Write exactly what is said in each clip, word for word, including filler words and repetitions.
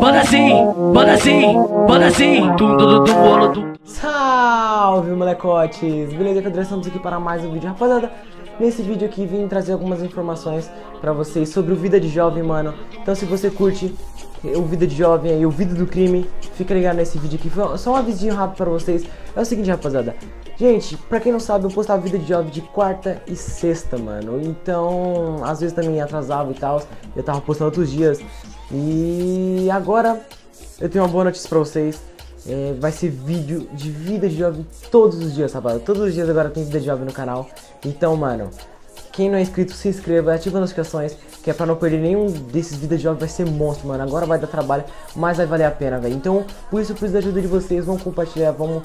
Manda sim, manda sim, manda sim. Salve, molecotes! Beleza, que estamos aqui para mais um vídeo, rapaziada. Nesse vídeo aqui vim trazer algumas informações pra vocês sobre o Vida de Jovem, mano. Então se você curte o Vida de Jovem e o Vida do Crime, fica ligado nesse vídeo aqui. Foi só um avisinho rápido pra vocês. É o seguinte, rapaziada. Gente, pra quem não sabe, eu postava Vida de Jovem de quarta e sexta, mano. Então, às vezes também atrasava e tal. Eu tava postando outros dias. E agora eu tenho uma boa notícia pra vocês. É, vai ser vídeo de Vida de Jovem todos os dias, rapaziada. Todos os dias agora tem Vida de Jovem no canal. Então, mano, quem não é inscrito, se inscreva, ativa as notificações, que é pra não perder nenhum desses Vidas de Jovem. Vai ser monstro, mano. Agora vai dar trabalho, mas vai valer a pena, velho. Então, por isso, eu preciso da ajuda de vocês. Vamos compartilhar, vamos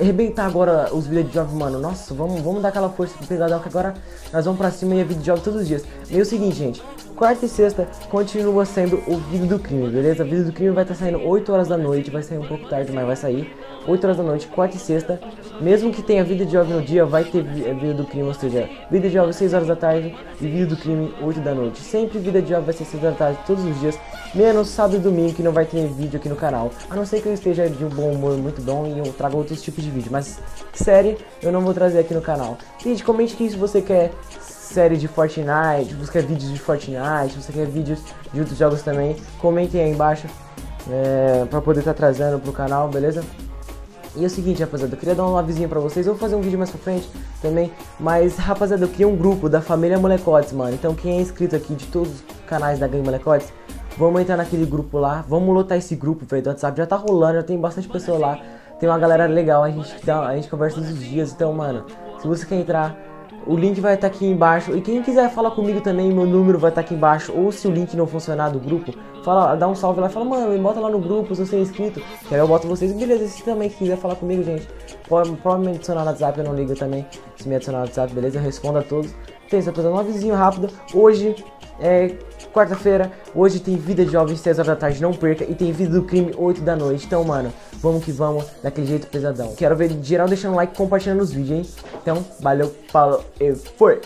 arrebentar agora os Vidas de Jovem, mano. Nossa, vamos, vamos dar aquela força pro pesadão, que agora nós vamos pra cima e é Vida de Jovem todos os dias. E é o seguinte, gente. Quarta e sexta continua sendo o Vida do Crime, beleza? A Vida do Crime vai estar saindo oito horas da noite, vai sair um pouco tarde, mas vai sair oito horas da noite, quarta e sexta. Mesmo que tenha Vida de Jovem no dia, vai ter Vida do Crime, ou seja, Vida de Jovem seis horas da tarde e Vida do Crime oito da noite. Sempre Vida de Jovem vai ser seis horas da tarde todos os dias, menos sábado e domingo, que não vai ter vídeo aqui no canal. A não ser que eu esteja de um bom humor muito bom e eu trago outros tipos de vídeo, mas série eu não vou trazer aqui no canal. Gente, comente que se você quer série de Fortnite, você quer vídeos de Fortnite, você quer vídeos de outros jogos também, comentem aí embaixo é, pra poder estar tá trazendo pro canal, beleza? E é o seguinte, rapaziada, eu queria dar uma avisinha pra vocês, eu vou fazer um vídeo mais pra frente também, mas, rapaziada, eu criei um grupo da família Molecotes, mano, então quem é inscrito aqui de todos os canais da Gangue Molecotes, vamos entrar naquele grupo lá, vamos lotar esse grupo, velho, do WhatsApp, já tá rolando, já tem bastante pessoa lá, tem uma galera legal, a gente, a gente conversa todos os dias, então, mano, se você quer entrar, o link vai estar aqui embaixo. E quem quiser falar comigo também, meu número vai estar aqui embaixo. Ou se o link não funcionar do grupo, fala, dá um salve lá e fala, mano, me bota lá no grupo se você é inscrito. Que aí eu boto vocês. Beleza, se também quiser falar comigo, gente, pode, pode me adicionar no WhatsApp, eu não ligo também. Se me adicionar no WhatsApp, beleza? Eu respondo a todos. Então isso, rapaziada, um avisinho rápido. Hoje é quarta-feira, hoje tem Vida de Jovem seis horas da tarde, não perca. E tem Vida do Crime oito da noite. Então, mano, vamos que vamos, daquele jeito pesadão. Quero ver geral deixando like e compartilhando os vídeos, hein? Então, valeu, falou e foi!